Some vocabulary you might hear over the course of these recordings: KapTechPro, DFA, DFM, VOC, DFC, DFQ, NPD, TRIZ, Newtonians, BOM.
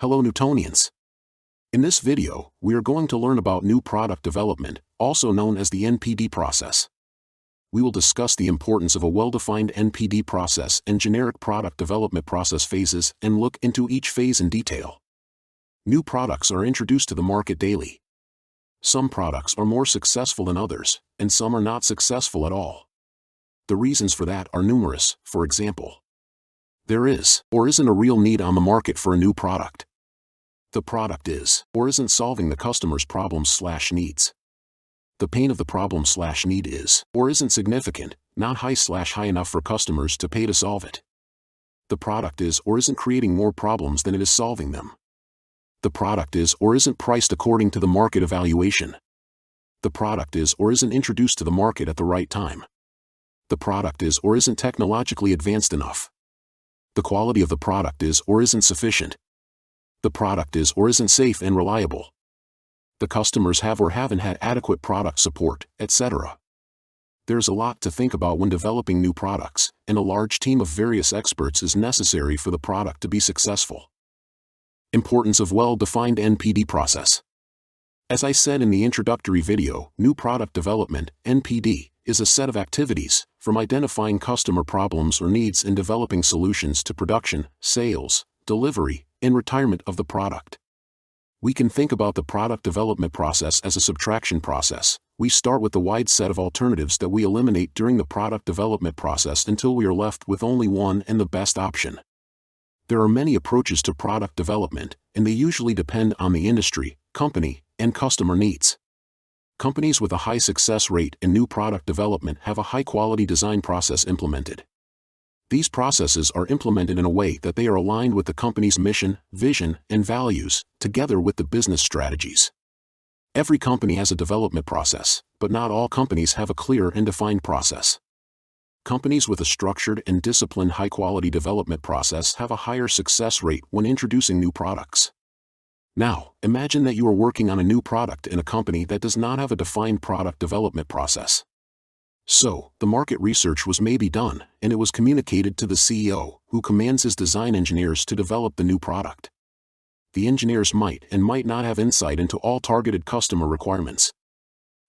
Hello Newtonians! In this video, we are going to learn about new product development, also known as the NPD process. We will discuss the importance of a well-defined NPD process and generic product development process phases and look into each phase in detail. New products are introduced to the market daily. Some products are more successful than others, and some are not successful at all. The reasons for that are numerous. For example, there is or isn't a real need on the market for a new product. The product is or isn't solving the customer's problems/needs. The pain of the problem/need is or isn't significant, not high enough for customers to pay to solve it. The product is or isn't creating more problems than it is solving them. The product is or isn't priced according to the market evaluation. The product is or isn't introduced to the market at the right time. The product is or isn't technologically advanced enough. The quality of the product is or isn't sufficient. The product is or isn't safe and reliable. The customers have or haven't had adequate product support, etc. There's a lot to think about when developing new products, and a large team of various experts is necessary for the product to be successful. Importance of well-defined NPD process. As I said in the introductory video, new product development, NPD, is a set of activities, from identifying customer problems or needs and developing solutions to production, sales, delivery, and retirement of the product. We can think about the product development process as a subtraction process. We start with the wide set of alternatives that we eliminate during the product development process until we are left with only one and the best option. There are many approaches to product development, and they usually depend on the industry, company, and customer needs. Companies with a high success rate in new product development have a high-quality design process implemented. These processes are implemented in a way that they are aligned with the company's mission, vision, and values, together with the business strategies. Every company has a development process, but not all companies have a clear and defined process. Companies with a structured and disciplined high-quality development process have a higher success rate when introducing new products. Now, imagine that you are working on a new product in a company that does not have a defined product development process. So, the market research was maybe done, and it was communicated to the CEO, who commands his design engineers to develop the new product. The engineers might and might not have insight into all targeted customer requirements.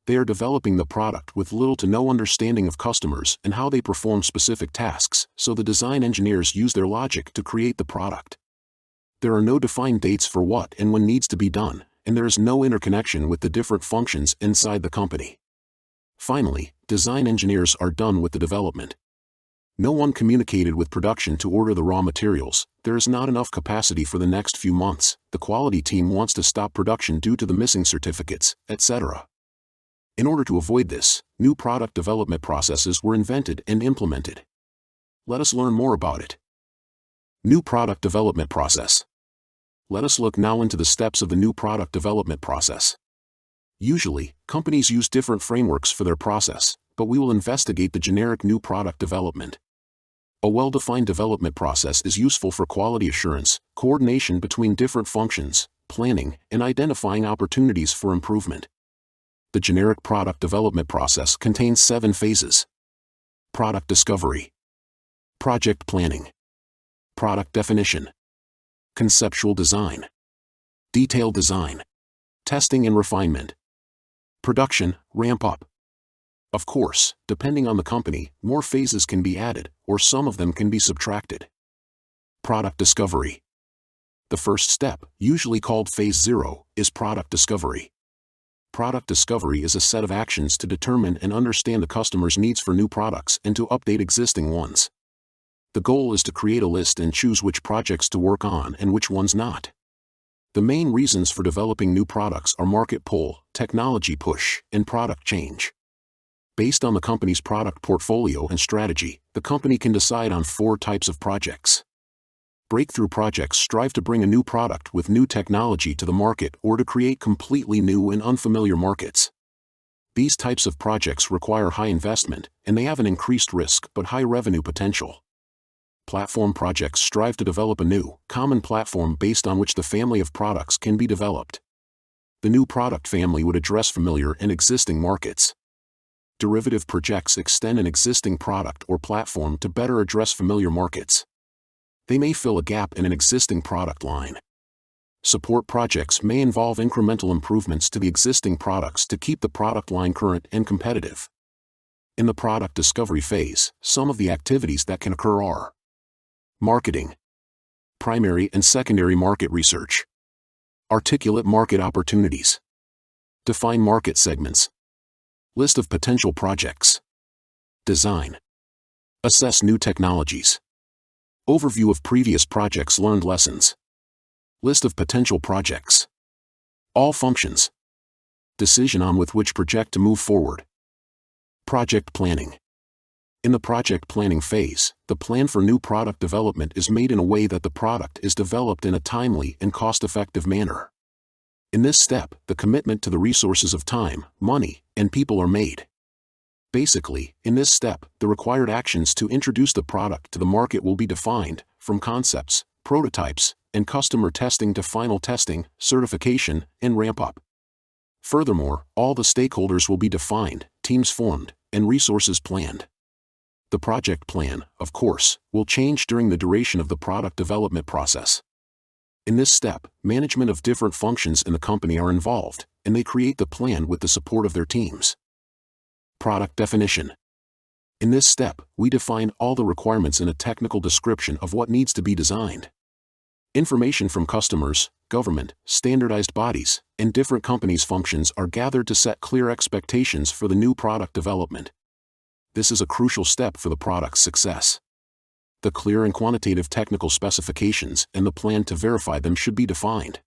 They are developing the product with little to no understanding of customers and how they perform specific tasks, so the design engineers use their logic to create the product. There are no defined dates for what and when needs to be done, and there is no interconnection with the different functions inside the company. Finally, design engineers are done with the development. No one communicated with production to order the raw materials. There is not enough capacity for the next few months. The quality team wants to stop production due to the missing certificates, etc. In order to avoid this, new product development processes were invented and implemented. Let us learn more about it. New product development process. Let us look now into the steps of the new product development process. Usually, companies use different frameworks for their process, but we will investigate the generic new product development. A well-defined development process is useful for quality assurance, coordination between different functions, planning, and identifying opportunities for improvement. The generic product development process contains 7 phases. Product discovery, project planning, product definition, conceptual design, detailed design, testing and refinement, production, ramp up. Of course, depending on the company, more phases can be added, or some of them can be subtracted. Product discovery. The first step, usually called phase 0, is product discovery. Product discovery is a set of actions to determine and understand the customer's needs for new products and to update existing ones. The goal is to create a list and choose which projects to work on and which ones not. The main reasons for developing new products are market pull, technology push, and product change. Based on the company's product portfolio and strategy, the company can decide on 4 types of projects. Breakthrough projects strive to bring a new product with new technology to the market or to create completely new and unfamiliar markets. These types of projects require high investment, and they have an increased risk but high revenue potential. Platform projects strive to develop a new, common platform based on which the family of products can be developed. The new product family would address familiar and existing markets. Derivative projects extend an existing product or platform to better address familiar markets. They may fill a gap in an existing product line. Support projects may involve incremental improvements to the existing products to keep the product line current and competitive. In the product discovery phase, some of the activities that can occur are marketing, primary and secondary market research, articulate market opportunities, define market segments, list of potential projects, design, assess new technologies, overview of previous projects, learned lessons, list of potential projects, all functions, decision on with which project to move forward. Project planning. In the project planning phase, the plan for new product development is made in a way that the product is developed in a timely and cost-effective manner. In this step, the commitment to the resources of time, money, and people are made. Basically, in this step, the required actions to introduce the product to the market will be defined, from concepts, prototypes, and customer testing to final testing, certification, and ramp-up. Furthermore, all the stakeholders will be defined, teams formed, and resources planned. The project plan, of course, will change during the duration of the product development process. In this step, management of different functions in the company are involved, and they create the plan with the support of their teams. Product definition. In this step, we define all the requirements in a technical description of what needs to be designed. Information from customers, government, standardized bodies, and different companies' functions are gathered to set clear expectations for the new product development. This is a crucial step for the product's success. The clear and quantitative technical specifications and the plan to verify them should be defined.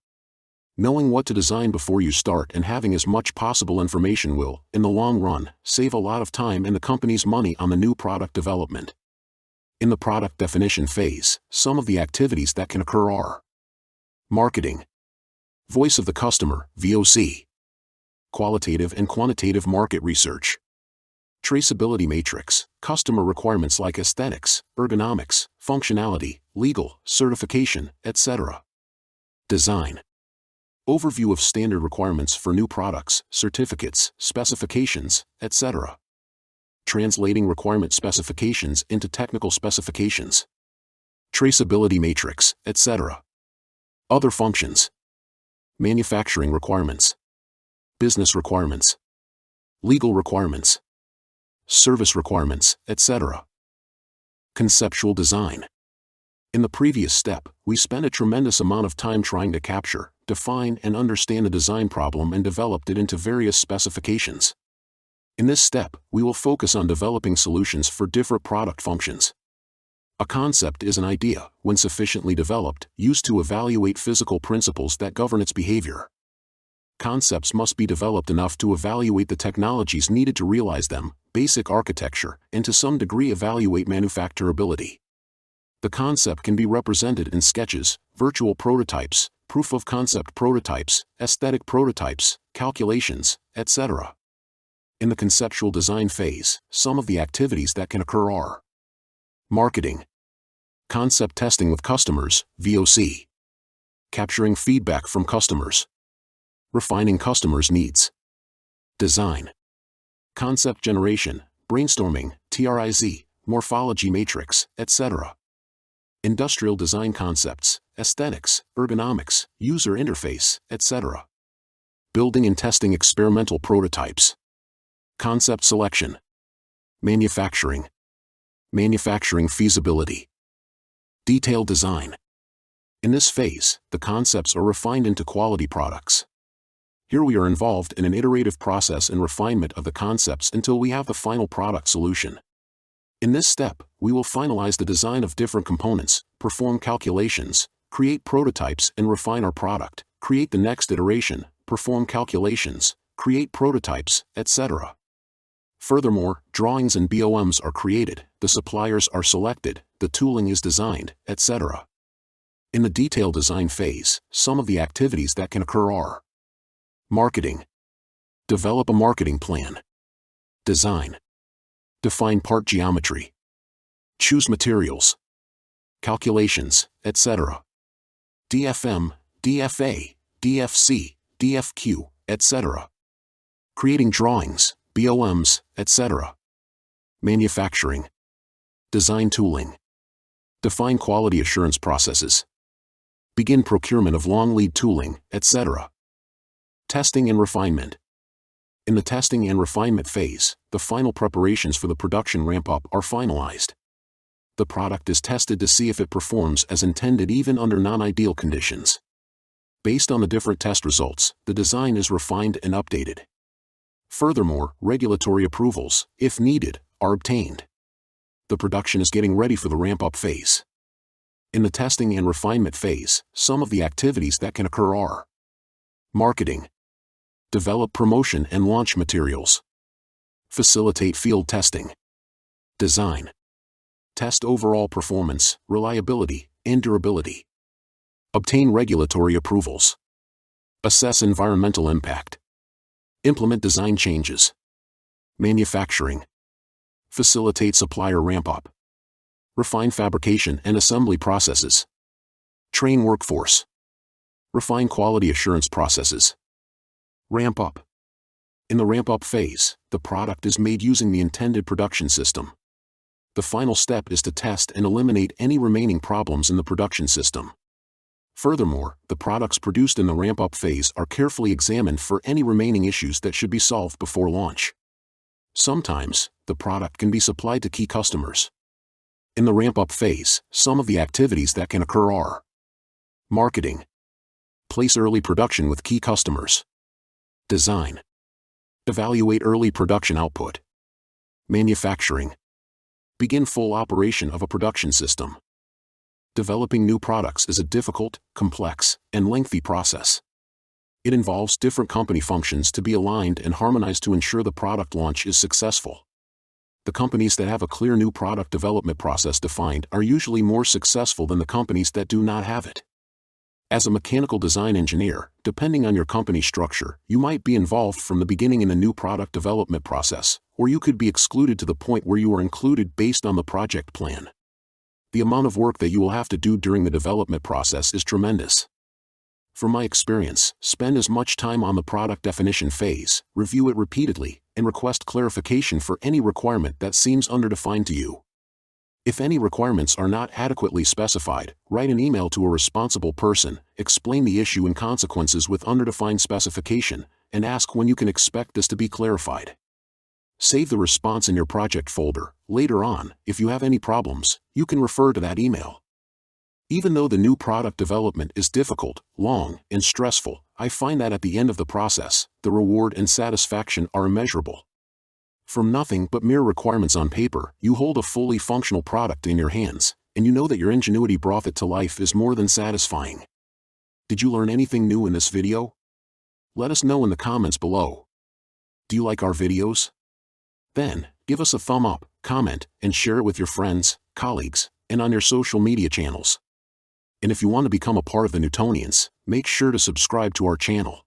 Knowing what to design before you start and having as much possible information will, in the long run, save a lot of time and the company's money on the new product development. In the product definition phase, some of the activities that can occur are marketing, voice of the customer, VOC, qualitative and quantitative market research, traceability matrix, customer requirements like aesthetics, ergonomics, functionality, legal, certification, etc. Design. Overview of standard requirements for new products, certificates, specifications, etc. Translating requirement specifications into technical specifications. Traceability matrix, etc. Other functions. Manufacturing requirements. Business requirements. Legal requirements. Service requirements, etc. Conceptual design. In the previous step, we spent a tremendous amount of time trying to capture, define, and understand the design problem and developed it into various specifications. In this step, we will focus on developing solutions for different product functions. A concept is an idea, when sufficiently developed, used to evaluate physical principles that govern its behavior. Concepts must be developed enough to evaluate the technologies needed to realize them, basic architecture, and to some degree evaluate manufacturability. The concept can be represented in sketches, virtual prototypes, proof-of-concept prototypes, aesthetic prototypes, calculations, etc. In the conceptual design phase, some of the activities that can occur are marketing, concept testing with customers, VOC, capturing feedback from customers, refining customers' needs, design, concept generation, brainstorming, TRIZ, morphology matrix, etc. Industrial design concepts, aesthetics, ergonomics, user interface, etc. Building and testing experimental prototypes. Concept selection. Manufacturing. Manufacturing feasibility. Detailed design. In this phase, the concepts are refined into quality products. Here we are involved in an iterative process and refinement of the concepts until we have the final product solution. In this step, we will finalize the design of different components, perform calculations, create prototypes and refine our product, create the next iteration, perform calculations, create prototypes, etc. Furthermore, drawings and BOMs are created, the suppliers are selected, the tooling is designed, etc. In the detail design phase, some of the activities that can occur are marketing. Develop a marketing plan. Design. Define part geometry. Choose materials. Calculations, etc. DFM, DFA, DFC, DFQ, etc. Creating drawings, BOMs, etc. Manufacturing. Design tooling. Define quality assurance processes. begin procurement of long lead tooling, etc. Testing and refinement. In the testing and refinement phase, the final preparations for the production ramp-up are finalized. The product is tested to see if it performs as intended even under non-ideal conditions. Based on the different test results, the design is refined and updated. Furthermore, regulatory approvals, if needed, are obtained. The production is getting ready for the ramp-up phase. In the testing and refinement phase, some of the activities that can occur are marketing, develop promotion and launch materials, facilitate field testing, design, test overall performance, reliability, and durability, obtain regulatory approvals, assess environmental impact, implement design changes, manufacturing, facilitate supplier ramp-up, refine fabrication and assembly processes, train workforce, refine quality assurance processes. Ramp-up. In the ramp-up phase, the product is made using the intended production system. The final step is to test and eliminate any remaining problems in the production system. Furthermore, the products produced in the ramp-up phase are carefully examined for any remaining issues that should be solved before launch. Sometimes, the product can be supplied to key customers. In the ramp-up phase, some of the activities that can occur are marketing, place early production with key customers, design, evaluate early production output, manufacturing, begin full operation of a production system. Developing new products is a difficult, complex, and lengthy process. It involves different company functions to be aligned and harmonized to ensure the product launch is successful. The companies that have a clear new product development process defined are usually more successful than the companies that do not have it. As a mechanical design engineer, depending on your company structure, you might be involved from the beginning in the new product development process, or you could be excluded to the point where you are included based on the project plan. The amount of work that you will have to do during the development process is tremendous. From my experience, spend as much time on the product definition phase, review it repeatedly, and request clarification for any requirement that seems underdefined to you. If any requirements are not adequately specified, write an email to a responsible person, explain the issue and consequences with underdefined specification, and ask when you can expect this to be clarified. Save the response in your project folder. Later on, if you have any problems, you can refer to that email. Even though the new product development is difficult, long, and stressful, I find that at the end of the process, the reward and satisfaction are immeasurable. From nothing but mere requirements on paper, you hold a fully functional product in your hands, and you know that your ingenuity brought it to life is more than satisfying. Did you learn anything new in this video? Let us know in the comments below. Do you like our videos? Then, give us a thumb up, comment, and share it with your friends, colleagues, and on your social media channels. And if you want to become a part of the Newtonians, make sure to subscribe to our channel.